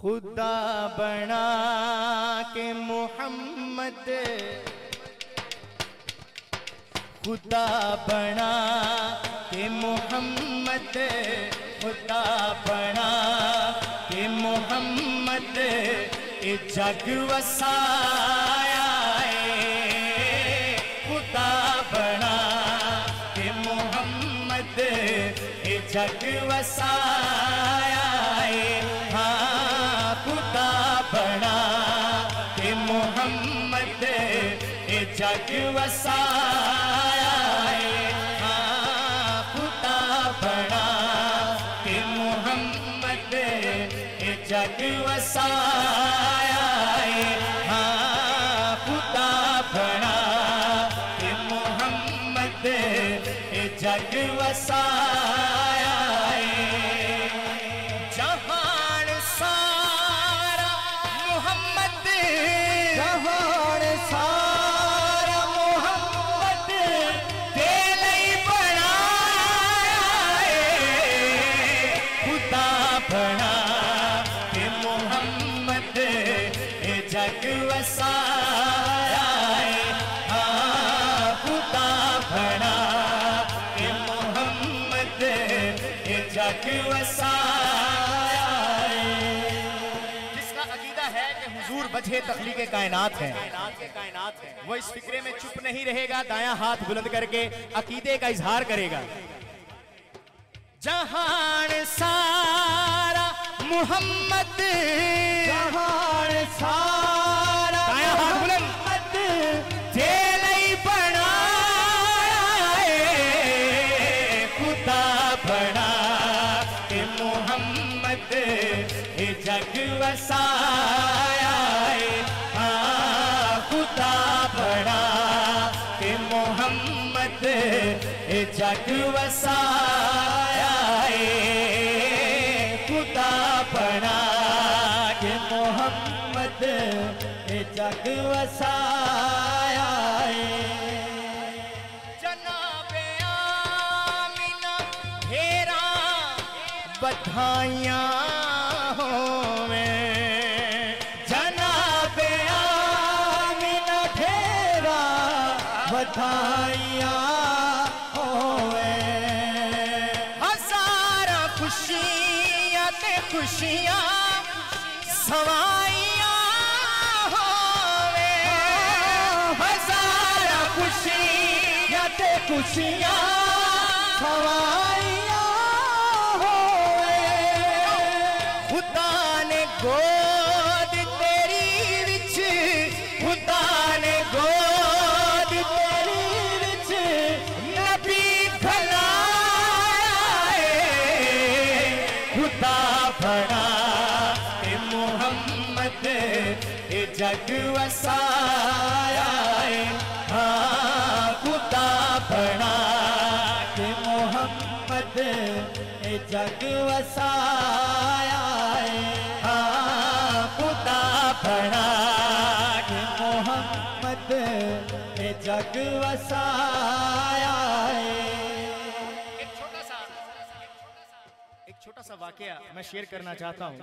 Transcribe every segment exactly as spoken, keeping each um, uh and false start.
खुदा बना के मोहम्मद, खुदा बना के मोहम्मद, खुदा बना के मोहम्मद, ये जग वसाया है। खुदा बना के मोहम्मद, ये जग वसाया है। खुदा बना के मोहम्मद, ये जग वसाया है। हाँ, खुदा बना के मोहम्मद, ये जग वसाया है। हाँ, खुदा बना के मोहम्मद, ये जग वसाया है। जिसका अकीदा है कि हुजूर वजह तख्लीक कायनात है, वो इस फिक्रे में चुप नहीं रहेगा, दायां हाथ बुलंद करके अकीदे का इजहार करेगा। जहान सारा मोहम्मद, जहान सारा दायां हाथ बुलंद जग वसाया है। हाँ, खुदा बना के मोहम्मद, ये जग वसाया है। खुदा बना के मोहम्मद, ये जग वसाया है। जनाबे आमिना ढेरा बधाइयाँ बधाइया होवे, हजारा खुशियाँ ते खुशियाँ सवाइया होवे, हजारा खुशियाँ ते खुशियाँ सवाइया होवे। खुदा ने गोद तेरी विच, खुदा ने गोद जग वसाया है। हाँ, खुदा बना के मोहम्मद, ये जग वसाया है। हाँ, खुदा बना के मोहम्मद, ये जग वसाया है। एक छोटा सा एक छोटा सा वाकया मैं शेयर करना चाहता हूँ,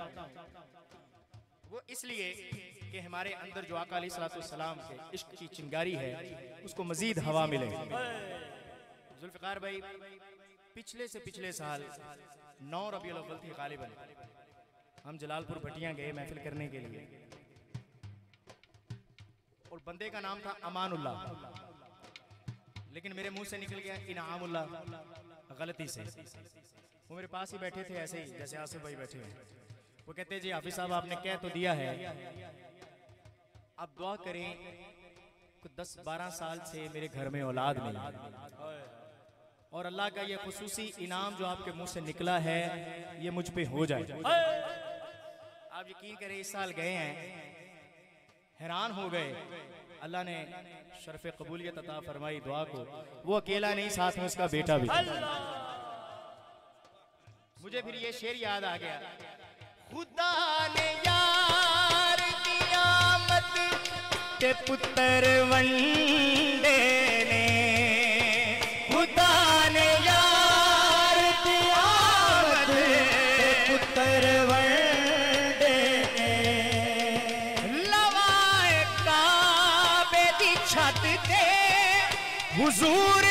वो इसलिए कि हमारे अंदर जो आका अलैहिस्सलाम के इश्क की चिंगारी है उसको मजीद हवा मिले। जुल्फिकार भाई पिछले से पिछले साल नौ रबीउल अव्वल थे गालिबन, हम जलालपुर भटिया गए महफिल करने के लिए, और बंदे का नाम था अमानुल्लाह, लेकिन मेरे मुंह से निकल गया इनामुल्लाह गलती से। वो मेरे पास ही बैठे थे ऐसे ही जैसे आसिफ भाई बैठे हैं। वो कहते जी हाफिज साहब आपने कह तो दिया है, आप दुआ करें कि दस बारह साल से मेरे घर में औलाद मिले, और अल्लाह का ये खुसूसी इनाम जो आपके मुंह से निकला है ये मुझ पे हो जाए। आप यकीन करें इस साल गए हैं, हैरान हो गए, अल्लाह ने शर्फ कबूलियत अता फरमाई दुआ को। वो अकेला नहीं, साथ में उसका बेटा भी। मुझे फिर ये शेर याद आ गया, खुदा ने यार दिया मत ते पुत्र वंडे ने, खुदा ने यार दिया मत ते पुत्र वंडे हुजूर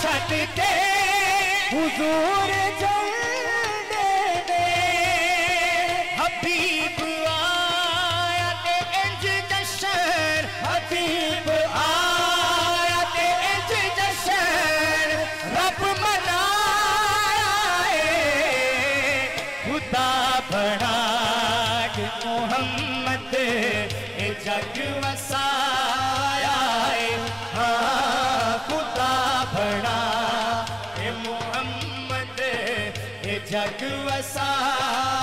छत के हुजूर दे हबीब आया ते इंज जशन हबीब आया ते इंज जशन रब मनाए खुदा बना के मोहम्मद ए जग वसाया है। हाँ खुदा बना के मोहम्मद ए जग वसाया।